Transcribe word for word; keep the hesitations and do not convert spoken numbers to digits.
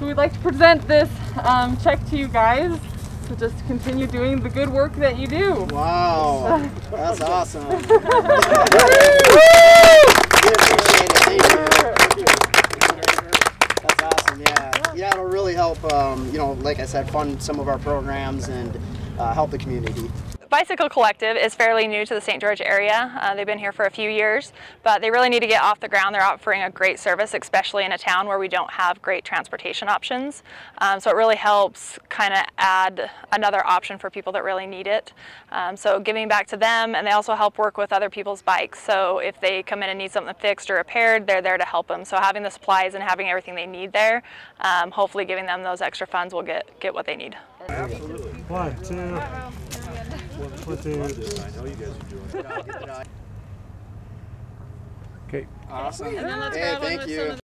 So we'd like to present this um, check to you guys to just continue doing the good work that you do. Wow, that's awesome. We appreciate it. Thank you. That's awesome, yeah. Yeah, it'll really help, um, you know, like I said, fund some of our programs and uh, help the community. Bicycle Collective is fairly new to the Saint George area. Uh, they've been here for a few years, but they really need to get off the ground. They're offering a great service, especially in a town where we don't have great transportation options. Um, so it really helps kind of add another option for people that really need it. Um, so giving back to them, and they also help work with other people's bikes. So if they come in and need something fixed or repaired, they're there to help them. So having the supplies and having everything they need there, um, hopefully giving them those extra funds will get, get what they need. Absolutely. One, two. Okay. Awesome. Hey, thank you.